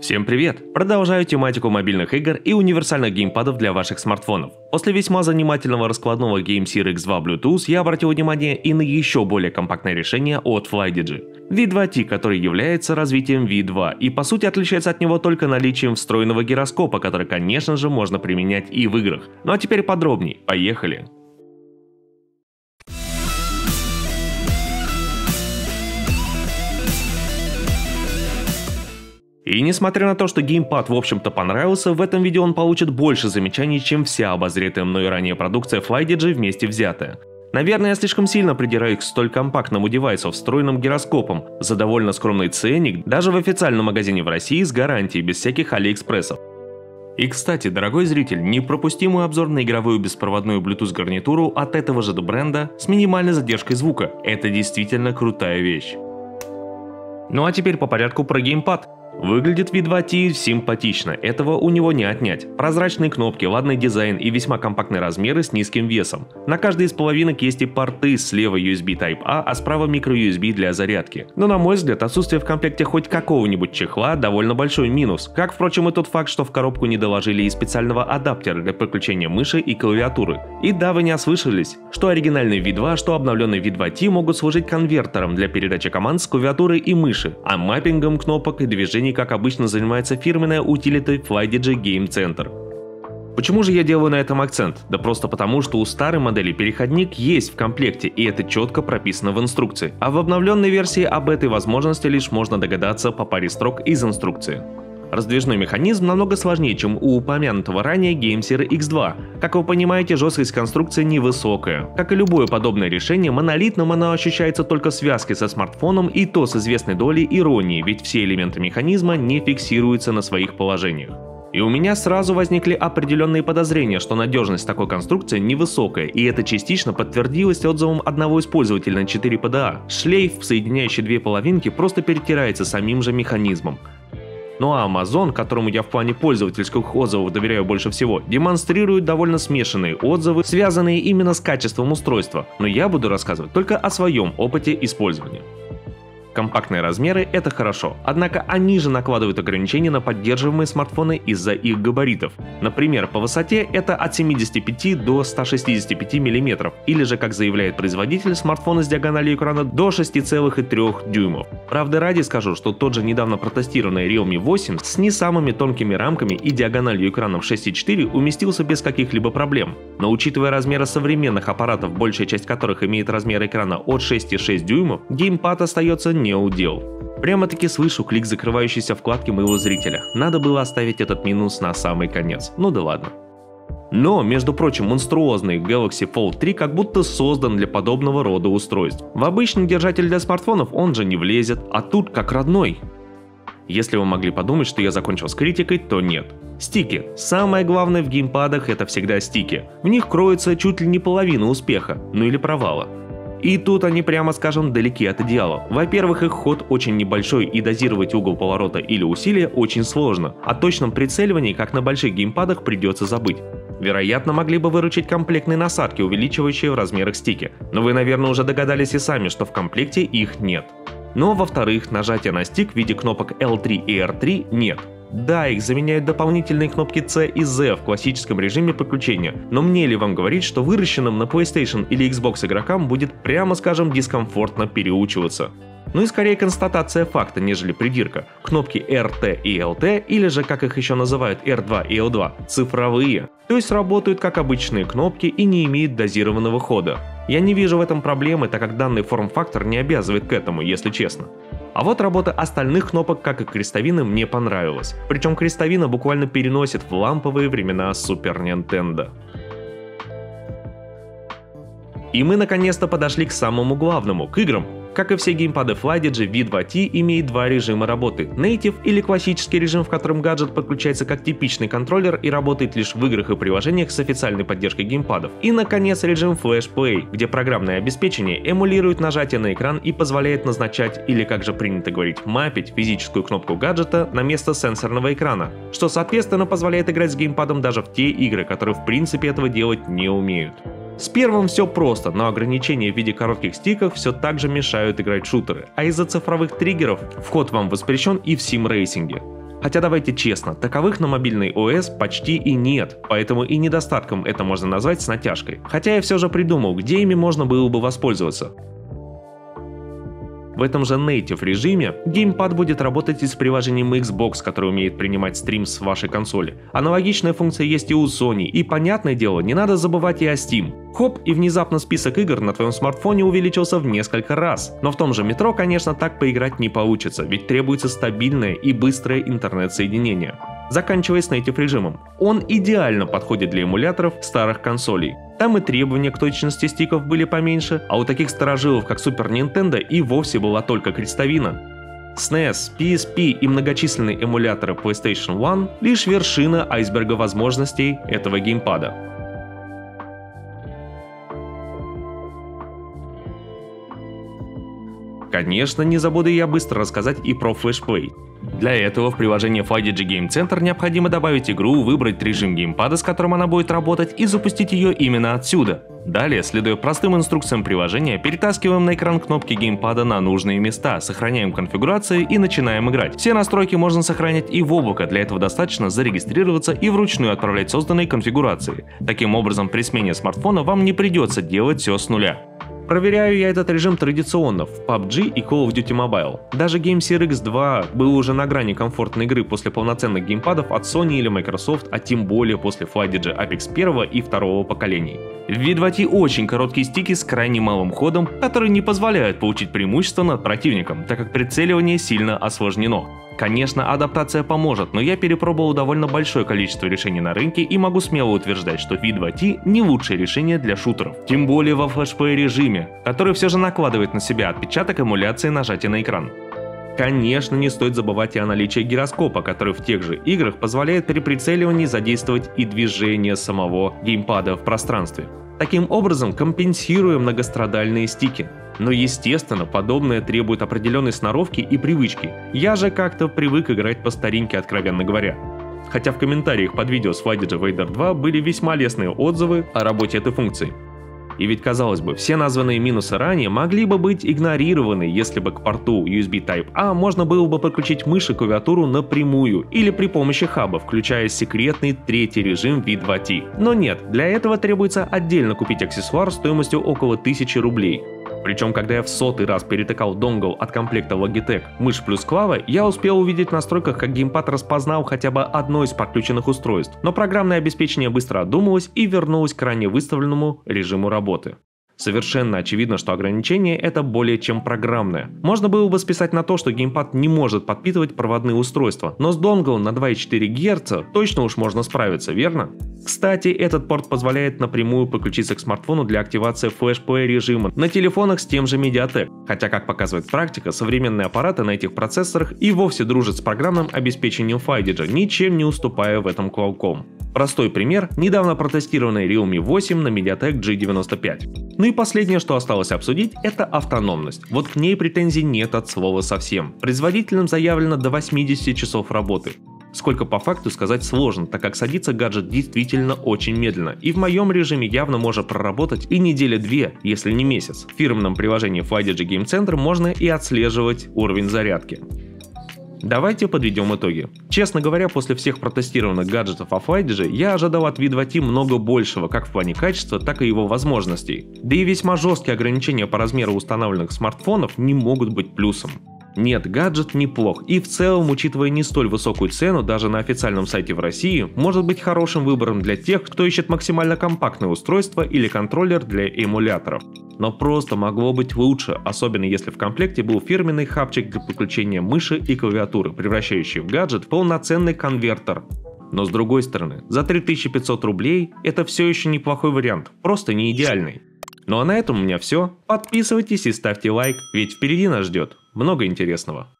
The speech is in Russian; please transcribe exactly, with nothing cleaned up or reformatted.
Всем привет! Продолжаю тематику мобильных игр и универсальных геймпадов для ваших смартфонов. После весьма занимательного раскладного GameSir икс два Bluetooth я обратил внимание и на еще более компактное решение от Flydigi. ви два ти, который является развитием ви два и по сути отличается от него только наличием встроенного гироскопа, который, конечно же, можно применять и в играх. Ну а теперь подробней, поехали! И несмотря на то, что геймпад в общем-то понравился, в этом видео он получит больше замечаний, чем вся обозретая мной ранее продукция Flydigi вместе взятая. Наверное, я слишком сильно придираюсь к столь компактному девайсу, встроенным гироскопом, за довольно скромный ценник, даже в официальном магазине в России с гарантией, без всяких алиэкспрессов. И кстати, дорогой зритель, не пропусти мой обзор на игровую беспроводную Bluetooth гарнитуру от этого же бренда с минимальной задержкой звука, это действительно крутая вещь. Ну а теперь по порядку про геймпад. Выглядит ви два ти симпатично, этого у него не отнять. Прозрачные кнопки, ладный дизайн и весьма компактные размеры с низким весом. На каждой из половинок есть и порты, слева ю эс би Type-A, а справа micro ю эс би для зарядки. Но на мой взгляд, отсутствие в комплекте хоть какого-нибудь чехла довольно большой минус. Как впрочем и тот факт, что в коробку не доложили и специального адаптера для подключения мыши и клавиатуры. И да, вы не ослышались, что оригинальный ви два, что обновленный ви два ти могут служить конвертером для передачи команд с клавиатуры и мыши, а маппингом кнопок и движений, как обычно, занимается фирменная утилита Flydigi Game Center. Почему же я делаю на этом акцент? Да просто потому, что у старой модели переходник есть в комплекте, и это четко прописано в инструкции, а в обновленной версии об этой возможности лишь можно догадаться по паре строк из инструкции. Раздвижной механизм намного сложнее, чем у упомянутого ранее GameSir икс два. Как вы понимаете, жесткость конструкции невысокая. Как и любое подобное решение, монолитным оно ощущается только в связке со смартфоном, и то с известной долей иронии, ведь все элементы механизма не фиксируются на своих положениях. И у меня сразу возникли определенные подозрения, что надежность такой конструкции невысокая, и это частично подтвердилось отзывом одного из пользователей на четыре пэ дэ а. Шлейф, соединяющий две половинки, просто перетирается самим же механизмом. Ну а Amazon, которому я в плане пользовательских отзывов доверяю больше всего, демонстрирует довольно смешанные отзывы, связанные именно с качеством устройства, но я буду рассказывать только о своем опыте использования. Компактные размеры — это хорошо, однако они же накладывают ограничения на поддерживаемые смартфоны из-за их габаритов. Например, по высоте это от семидесяти пяти до ста шестидесяти пяти миллиметров, или же, как заявляет производитель, смартфоны с диагональю экрана до шести целых трёх десятых дюймов. Правда, ради скажу, что тот же недавно протестированный Realme восемь с не самыми тонкими рамками и диагональю экраном шесть целых четыре десятых уместился без каких-либо проблем. Но учитывая размеры современных аппаратов, большая часть которых имеет размер экрана от шести целых шести десятых дюймов, геймпад остается не удел. Прямо-таки слышу клик закрывающейся вкладки моего зрителя. Надо было оставить этот минус на самый конец. Ну да ладно. Но, между прочим, монструозный Galaxy Fold три как будто создан для подобного рода устройств. В обычный держатель для смартфонов он же не влезет, а тут как родной. Если вы могли подумать, что я закончил с критикой, то нет. Стики. Самое главное в геймпадах — это всегда стики. В них кроется чуть ли не половина успеха, ну или провала. И тут они, прямо скажем, далеки от идеала. Во-первых, их ход очень небольшой, и дозировать угол поворота или усилия очень сложно. О точном прицеливании, как на больших геймпадах, придется забыть. Вероятно, могли бы выручить комплектные насадки, увеличивающие в размерах стики. Но вы, наверное, уже догадались и сами, что в комплекте их нет. Но, во-вторых, нажатия на стик в виде кнопок эл три и эр три нет. Да, их заменяют дополнительные кнопки C и Z в классическом режиме подключения, но мне ли вам говорить, что выращенным на PlayStation или Xbox игрокам будет, прямо скажем, дискомфортно переучиваться? Ну и скорее констатация факта, нежели придирка. Кнопки эр тэ и эл тэ, или же, как их еще называют, эр два и эл два, цифровые, то есть работают как обычные кнопки и не имеют дозированного хода. Я не вижу в этом проблемы, так как данный форм-фактор не обязывает к этому, если честно. А вот работа остальных кнопок, как и крестовины, мне понравилась. Причем крестовина буквально переносит в ламповые времена Super Nintendo. И мы наконец-то подошли к самому главному, к играм. Как и все геймпады Flydigi, ви два ти имеет два режима работы: Native или классический режим, в котором гаджет подключается как типичный контроллер и работает лишь в играх и приложениях с официальной поддержкой геймпадов. И наконец режим Flashplay, где программное обеспечение эмулирует нажатие на экран и позволяет назначать, или как же принято говорить, мапить физическую кнопку гаджета на место сенсорного экрана, что соответственно позволяет играть с геймпадом даже в те игры, которые в принципе этого делать не умеют. С первым все просто, но ограничения в виде коротких стиков все так же мешают играть в шутеры, а из-за цифровых триггеров вход вам воспрещен и в сим-рейсинге. Хотя давайте честно, таковых на мобильный о эс почти и нет, поэтому и недостатком это можно назвать с натяжкой. Хотя я все же придумал, где ими можно было бы воспользоваться. В этом же Native режиме геймпад будет работать и с приложением Xbox, которое умеет принимать стрим с вашей консоли. Аналогичная функция есть и у Sony, и, понятное дело, не надо забывать и о Steam. Хоп, и внезапно список игр на твоем смартфоне увеличился в несколько раз. Но в том же метро, конечно, так поиграть не получится, ведь требуется стабильное и быстрое интернет-соединение. Заканчивая с Native режимом, он идеально подходит для эмуляторов старых консолей. Там и требования к точности стиков были поменьше, а у таких старожилов, как Super Nintendo, и вовсе была только крестовина. эс эн и эс, пи эс пи и многочисленные эмуляторы PlayStation один — лишь вершина айсберга возможностей этого геймпада. Конечно, не забуду я быстро рассказать и про Flashplay. Для этого в приложение Flydigi Game Center необходимо добавить игру, выбрать режим геймпада, с которым она будет работать, и запустить ее именно отсюда. Далее, следуя простым инструкциям приложения, перетаскиваем на экран кнопки геймпада на нужные места, сохраняем конфигурации и начинаем играть. Все настройки можно сохранять и в облако, для этого достаточно зарегистрироваться и вручную отправлять созданные конфигурации. Таким образом, при смене смартфона вам не придется делать все с нуля. Проверяю я этот режим традиционно в пабг и Call of Duty Mobile. Даже GameSir Икс два был уже на грани комфортной игры после полноценных геймпадов от Sony или Microsoft, а тем более после Flydigi Apex один и два поколений. В ви два ти очень короткие стики с крайне малым ходом, которые не позволяют получить преимущество над противником, так как прицеливание сильно осложнено. Конечно, адаптация поможет, но я перепробовал довольно большое количество решений на рынке и могу смело утверждать, что ви два ти не лучшее решение для шутеров. Тем более во флешплей режиме, который все же накладывает на себя отпечаток эмуляции нажатия на экран. Конечно, не стоит забывать и о наличии гироскопа, который в тех же играх позволяет при прицеливании задействовать и движение самого геймпада в пространстве. Таким образом, компенсируя многострадальные стики. Но естественно, подобное требует определенной сноровки и привычки. Я же как-то привык играть по старинке, откровенно говоря. Хотя в комментариях под видео с Flydigi Vader два были весьма лестные отзывы о работе этой функции. И ведь, казалось бы, все названные минусы ранее могли бы быть игнорированы, если бы к порту ю эс би тайп А можно было бы подключить мышь и клавиатуру напрямую или при помощи хаба, включая секретный третий режим ви два ти. Но нет, для этого требуется отдельно купить аксессуар стоимостью около тысячи рублей. Причем, когда я в сотый раз перетыкал донгл от комплекта Logitech мышь плюс клава, я успел увидеть в настройках, как геймпад распознал хотя бы одно из подключенных устройств, но программное обеспечение быстро одумалось и вернулось к ранее выставленному режиму работы. Совершенно очевидно, что ограничение это более чем программное. Можно было бы списать на то, что геймпад не может подпитывать проводные устройства, но с донглом на два и четыре гигагерца точно уж можно справиться, верно? Кстати, этот порт позволяет напрямую подключиться к смартфону для активации флешплей режима на телефонах с тем же Mediatek, хотя, как показывает практика, современные аппараты на этих процессорах и вовсе дружат с программным обеспечением Flydigi, ничем не уступая в этом Qualcomm. Простой пример – недавно протестированный Realme восемь на Mediatek джи девяносто пять. Ну и последнее, что осталось обсудить, это автономность. Вот к ней претензий нет от слова совсем. Производителям заявлено до восьмидесяти часов работы. Сколько по факту сказать сложно, так как садится гаджет действительно очень медленно, и в моем режиме явно можно проработать и недели две, если не месяц. В фирменном приложении Flydigi Game Center можно и отслеживать уровень зарядки. Давайте подведем итоги. Честно говоря, после всех протестированных гаджетов от Flydigi я ожидал от ви два ти много большего, как в плане качества, так и его возможностей. Да и весьма жесткие ограничения по размеру установленных смартфонов не могут быть плюсом. Нет, гаджет неплох, и в целом, учитывая не столь высокую цену даже на официальном сайте в России, может быть хорошим выбором для тех, кто ищет максимально компактное устройство или контроллер для эмуляторов. Но просто могло быть лучше, особенно если в комплекте был фирменный хабчик для подключения мыши и клавиатуры, превращающий в гаджет в полноценный конвертер. Но с другой стороны, за три тысячи пятьсот рублей это все еще неплохой вариант, просто не идеальный. Ну а на этом у меня все. Подписывайтесь и ставьте лайк, ведь впереди нас ждет много интересного.